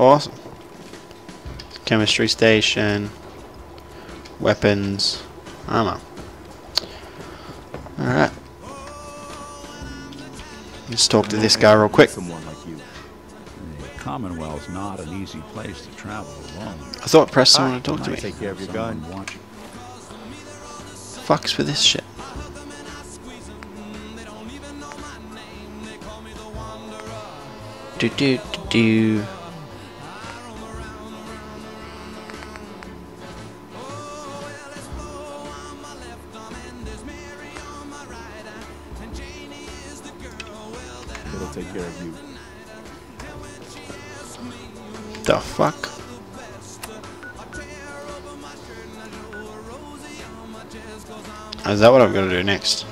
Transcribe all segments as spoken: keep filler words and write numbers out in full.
Awesome. Chemistry station. Weapons. Ammo. Alright. Let's talk to this guy real quick. Someone like you. The Commonwealth's not an easy place to travel alone. I thought press someone to talk to me. Take care of your gun. Fucks with this shit. Do do do do. It'll take care of you. The fuck? Is that what I'm gonna do next?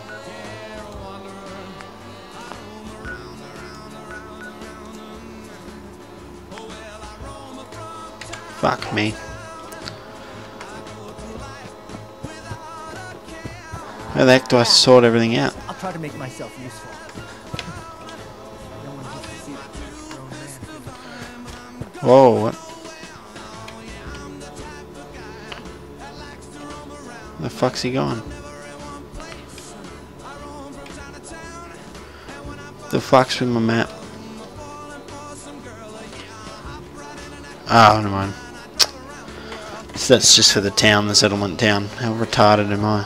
Fuck me. How the heck do I sort everything out? I'll try to make myself useful. Whoa, what? Where the fuck's he going? The fuck's with my map? Ah, oh, never mind. So that's just for the town, the settlement town. How retarded am I?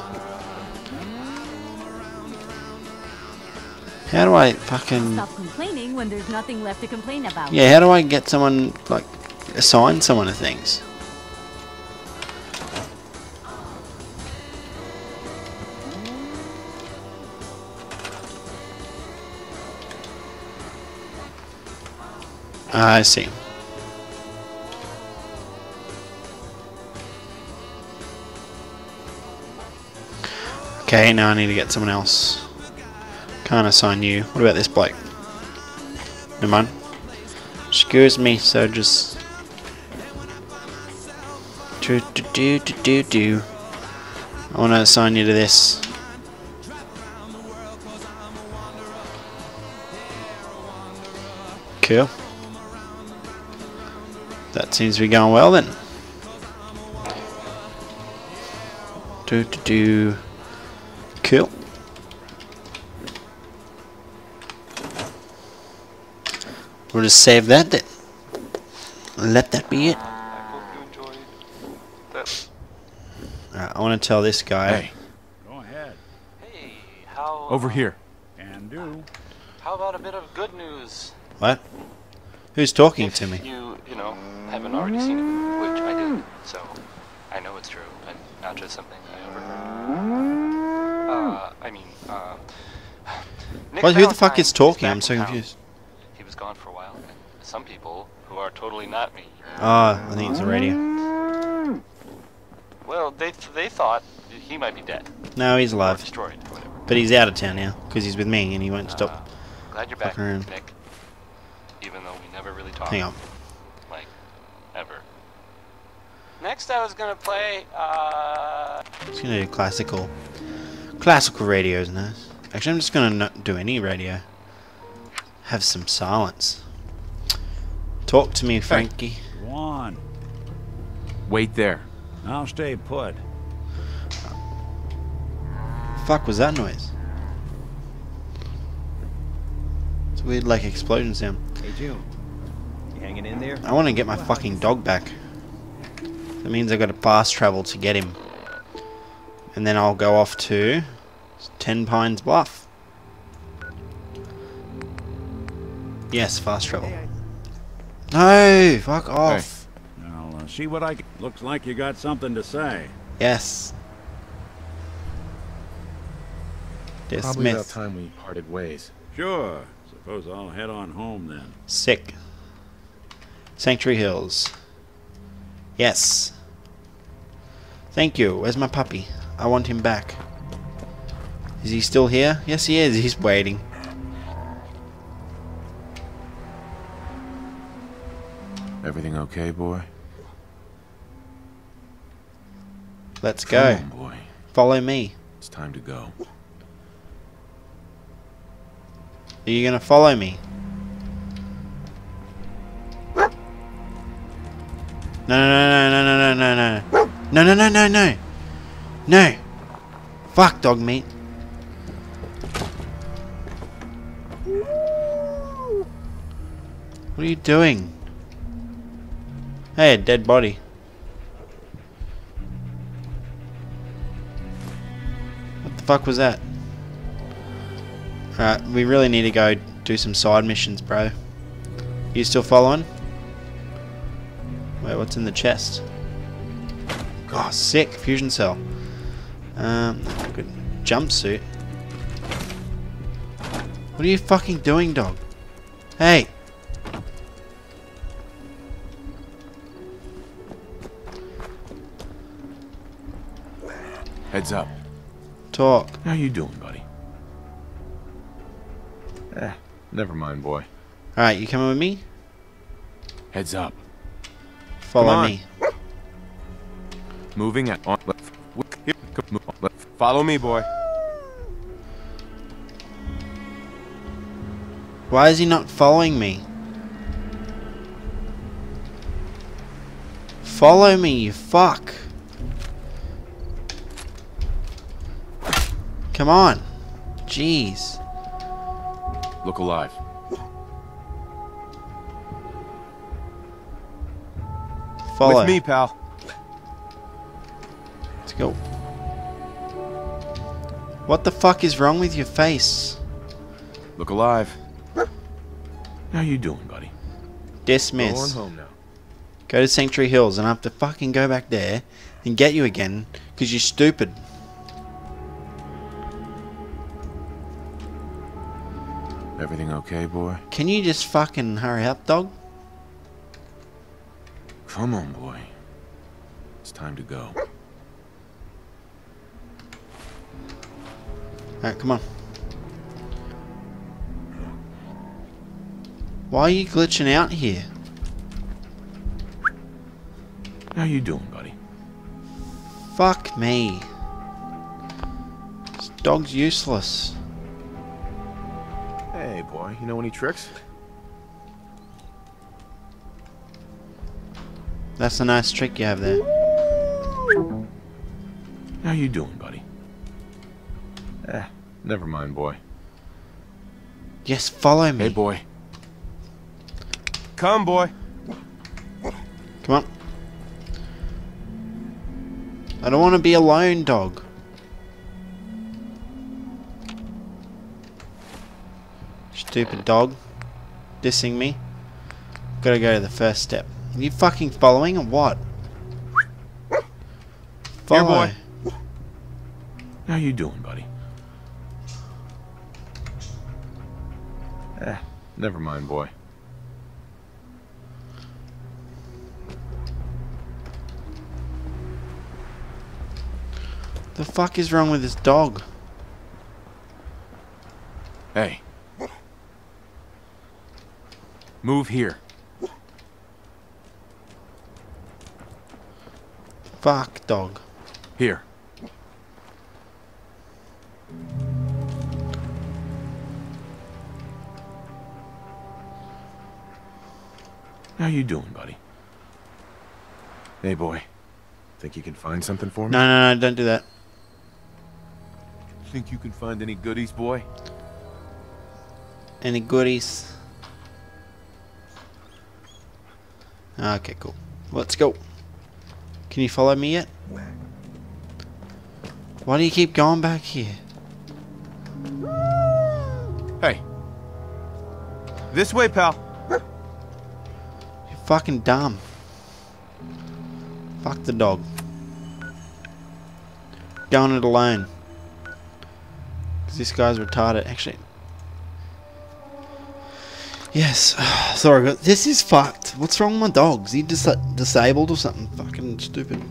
How do I fucking... Stop complaining when there's nothing left to complain about. Yeah, how do I get someone, like, assign someone to things? Ah, I see. Okay, now I need to get someone else. Can't assign you. What about this bloke? Never mind. Excuse me, so just do do do do do do. I want to assign you to this. Cool. That seems to be going well then. Do do do. Cool. We'll just save that then. Let that be it. Alright, I want to tell this guy. Hey. Go ahead. Hey, how over here. And do. How about a bit of good news? What? Who's talking if to me? You, you know, haven't already seen it, which I did, so I know it's true, and not just something I overheard. Uh, I mean, uh... Nick well, who the fuck is talking? I'm so confused. He was gone for a while, and some people who are totally not me. Ah, oh, I think it's the radio. Well, they th they thought he might be dead. No, he's alive. Or destroyed, or whatever. But he's out of town now, because he's with me, and he won't uh, stop. Glad you're back, around. Nick. Even though we never really talked. Hang on. Like, ever. Next I was gonna play, uh... just gonna do classical. Classical radio is nice. Actually, I'm just gonna not do any radio. Have some silence. Talk to me, Frankie. One. Wait there. I'll stay put. Fuck was that noise? It's a weird, like, explosion sound. Hey, June. You hanging in there? I want to get my fucking dog back. That means I got to fast travel to get him, and then I'll go off to Ten Pines Bluff. Yes, fast travel. No, fuck off. Hey. I'll uh, see what I can. Looks like you got something to say. Yes. Dismissed. Probably about time we parted ways. Sure. Suppose I'll head on home then. Sick. Sanctuary Hills. Yes. Thank you. Where's my puppy? I want him back. Is he still here? Yes, he is. He's waiting. Everything okay, boy? Let's go. Come on, boy. Follow me. It's time to go. Are you gonna follow me? No, no, no, no, no, no, no, no, no, no, no, no. Fuck, dog meat. What are you doing? Hey, a dead body. What the fuck was that? Alright, we really need to go do some side missions, bro. You still following? Wait, what's in the chest? Oh, sick. Fusion cell. Um, good jumpsuit. What are you fucking doing, dog? Hey! Heads up. Talk. How you doing, buddy? Eh, never mind, boy. Alright, you coming with me? Heads up. Follow me. Moving at on left. Follow me, boy. Why is he not following me? Follow me, you fuck. Come on. Jeez. Look alive. Follow. With me, pal. Let's go. What the fuck is wrong with your face? Look alive. How you doing, buddy? Dismiss. Go on home now. Go to Sanctuary Hills and I have to fucking go back there and get you again because you're stupid. Everything okay, boy? Can you just fucking hurry up, dog? Come on, boy. It's time to go. Alright, come on. Why are you glitching out here? How you doing, buddy? Fuck me. This dog's useless. Hey, boy, you know any tricks? That's a nice trick you have there. How you doing, buddy? Eh, never mind, boy. Yes, follow me. Hey, boy. Come, boy. Come on. I don't want to be alone, dog. Stupid dog. Dissing me. Gotta go to the first step. Are you fucking following or what? Follow. Here, boy. How you doing, buddy? Eh, never mind, boy. The fuck is wrong with this dog? Hey. Move here. Fuck, dog. Here. How you doing, buddy? Hey, boy. Think you can find something for me? No, no, no, don't do that. Think you can find any goodies, boy? Any goodies? Okay, cool. Let's go. Can you follow me yet? Why do you keep going back here? Hey. This way, pal. You're fucking dumb. Fuck the dog. Going it alone. Because this guy's retarded. Actually. Yes, sorry, but this is fucked. What's wrong with my dog? Is he dis disabled or something? Fucking stupid.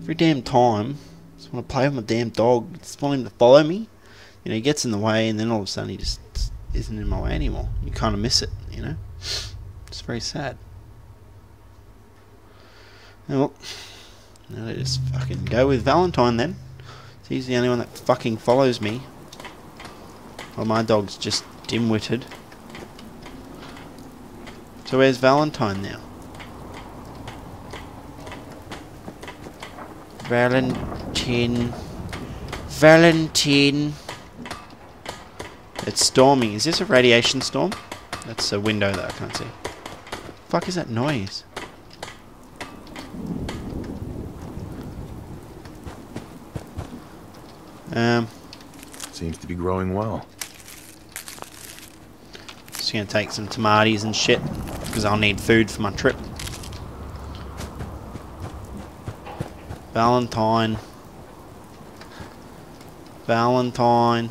Every damn time, I just want to play with my damn dog. I just want him to follow me. You know, he gets in the way, and then all of a sudden he just isn't in my way anymore. You kind of miss it, you know? It's very sad. Well, now let's just fucking go with Valentine then. He's the only one that fucking follows me. Well, my dog's just dim-witted. It's So where's Valentine now? Valentine. Valentine. It's storming. Is this a radiation storm? That's a window that I can't see. Fuck is that noise? Um. Seems to be growing well. Just gonna take some tomatoes and shit because I'll need food for my trip. Valentine. Valentine.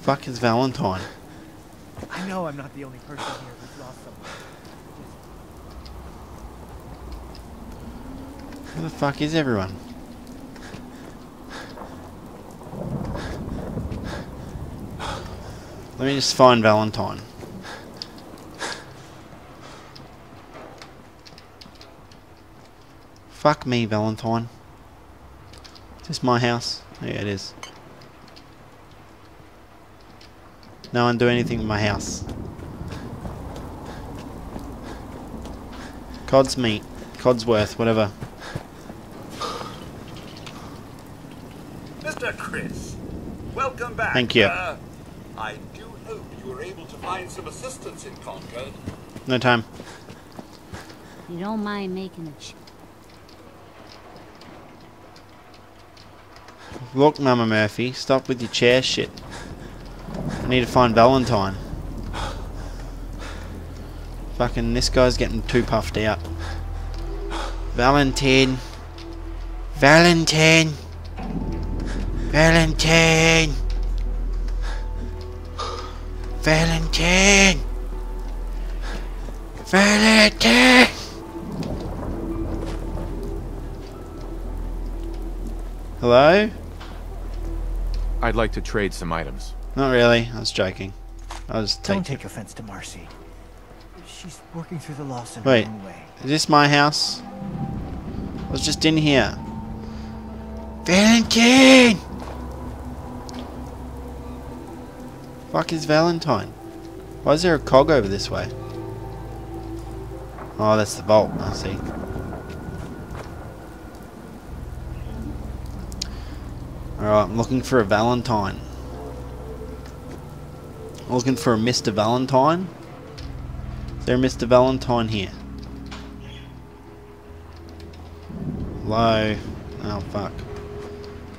Fuck is Valentine? I know I'm not the only person here who's lost someone. Where the fuck is everyone? Let me just find Valentine. Fuck me, Valentine. Is this my house? Yeah, it is. No one do anything with my house. Cod's meat. Codsworth, whatever. Chris, welcome back. Thank you. Uh, I do hope you were able to find some assistance in Concord. No time. You don't mind making a ch Look, Mama Murphy, stop with your chair shit. I need to find Valentine. Fucking this guy's getting too puffed out. Valentine. Valentine. Valentine! Valentine! Valentine! Hello? I'd like to trade some items. Not really. I was joking. I was taking. Don't take offense to Marcy. She's working through the loss in her own way. Wait, is this my house? I was just in here. Valentine! Fuck is Valentine? Why is there a cog over this way? Oh, that's the vault, I see. Alright, I'm looking for a Valentine. I'm looking for a Mister Valentine. Is there a Mister Valentine here? Hello? Oh, fuck.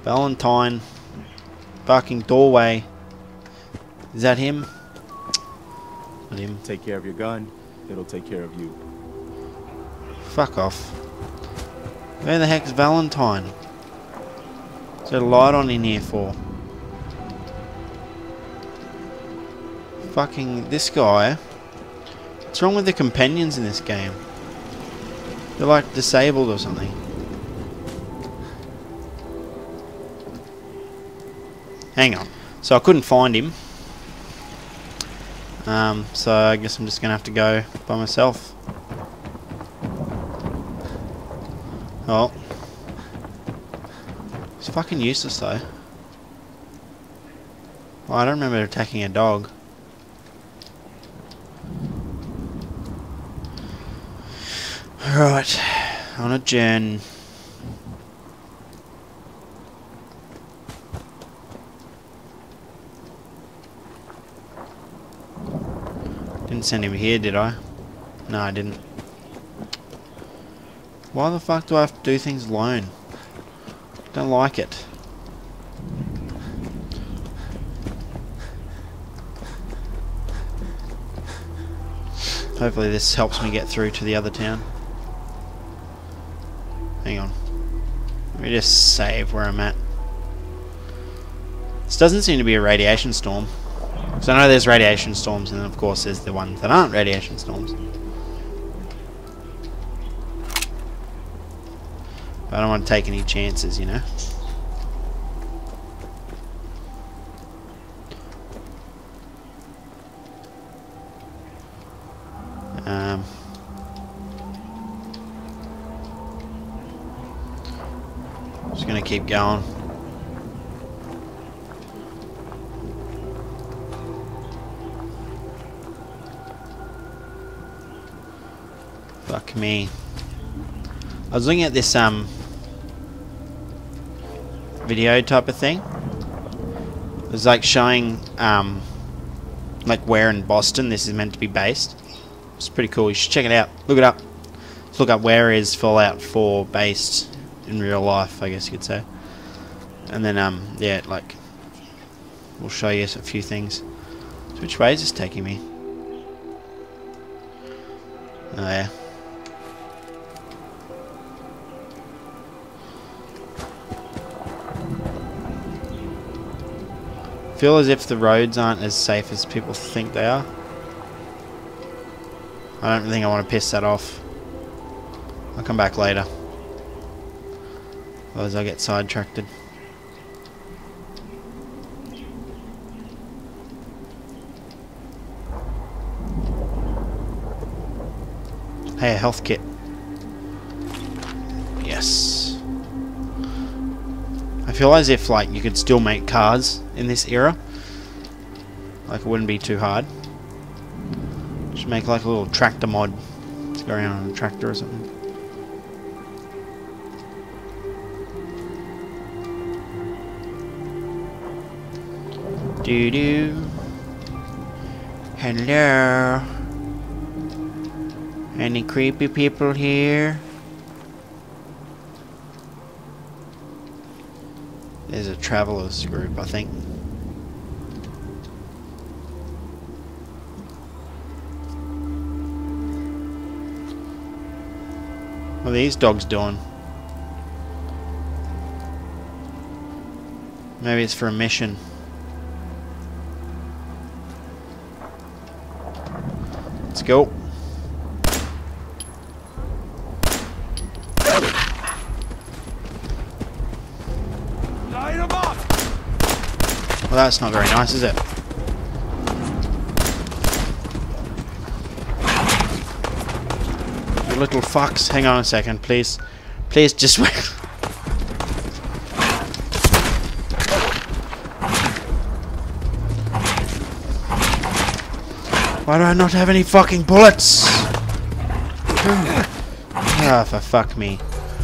Valentine. Fucking doorway. Is that him? Not him. Take care of your gun. It'll take care of you. Fuck off. Where the heck's Valentine? Is there a light on in here for? Fucking this guy. What's wrong with the companions in this game? They're like disabled or something. Hang on. So I couldn't find him. Um, so I guess I'm just gonna have to go by myself. Oh. It's fucking useless though. Well, I don't remember attacking a dog. Alright. On a journey. Didn't send him here, did I? No, I didn't. Why the fuck do I have to do things alone? Don't like it. Hopefully this helps me get through to the other town. Hang on. Let me just save where I'm at. This doesn't seem to be a radiation storm. So I know there's radiation storms, and then of course there's the ones that aren't radiation storms. But I don't want to take any chances, you know. Um. Just gonna keep going. Fuck me. I was looking at this um video type of thing. It was like showing um like where in Boston this is meant to be based. It's pretty cool. You should check it out. Look it up. Let's look up where is Fallout four based in real life, I guess you could say. And then um yeah, like we'll show you a few things. So which way is this taking me? Oh yeah. Feel as if the roads aren't as safe as people think they are. I don't think I want to piss that off. I'll come back later. Otherwise I'll get sidetracked. Hey, a health kit. Yes. I feel as if like you could still make cars in this era. Like it wouldn't be too hard. Just make like a little tractor mod. Let's go around on a tractor or something. Doo doo. Hello. Any creepy people here? There's a travelers group, I think. What are these dogs doing? Maybe it's for a mission. Let's go. Well, that's not very nice, is it? You little fucks. Hang on a second, please. Please, just wait. Why do I not have any fucking bullets? Ah, oh, for fuck me.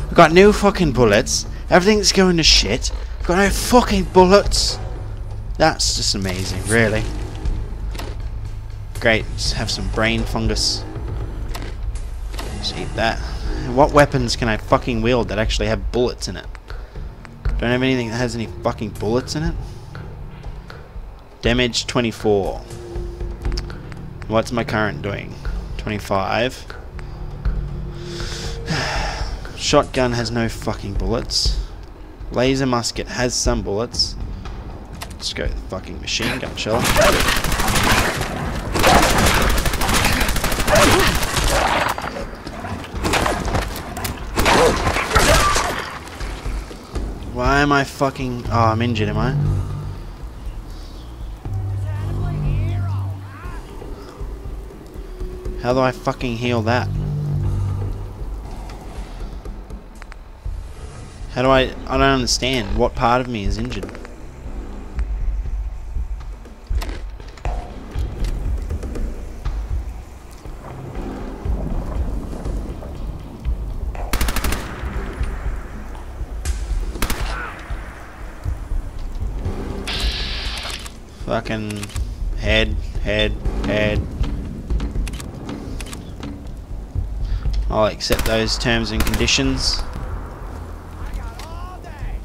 I've got no fucking bullets. Everything's going to shit. I've got no fucking bullets. That's just amazing, really. Great, just have some brain fungus. Just eat that. What weapons can I fucking wield that actually have bullets in it? Don't have anything that has any fucking bullets in it. Damage twenty-four. What's my current doing? twenty-five. Shotgun has no fucking bullets. Laser musket has some bullets. Let's go with the fucking machine gun, shall I? Why am I fucking... Oh, I'm injured, am I? How do I fucking heal that? How do I... I don't understand. What part of me is injured? Fucking head, head, head. I'll accept those terms and conditions. I got all day.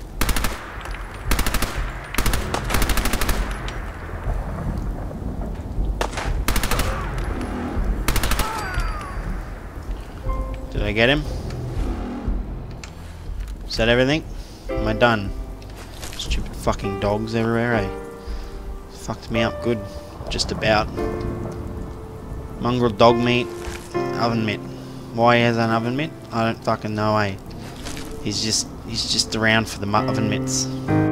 Did I get him? Is that everything? Am I done? Stupid fucking dogs everywhere, eh? Fucked me up good, just about. Mongrel dog meat, oven mitt. Why he has an oven mitt? I don't fucking know, eh? He's just, he's just around for the oven mitts.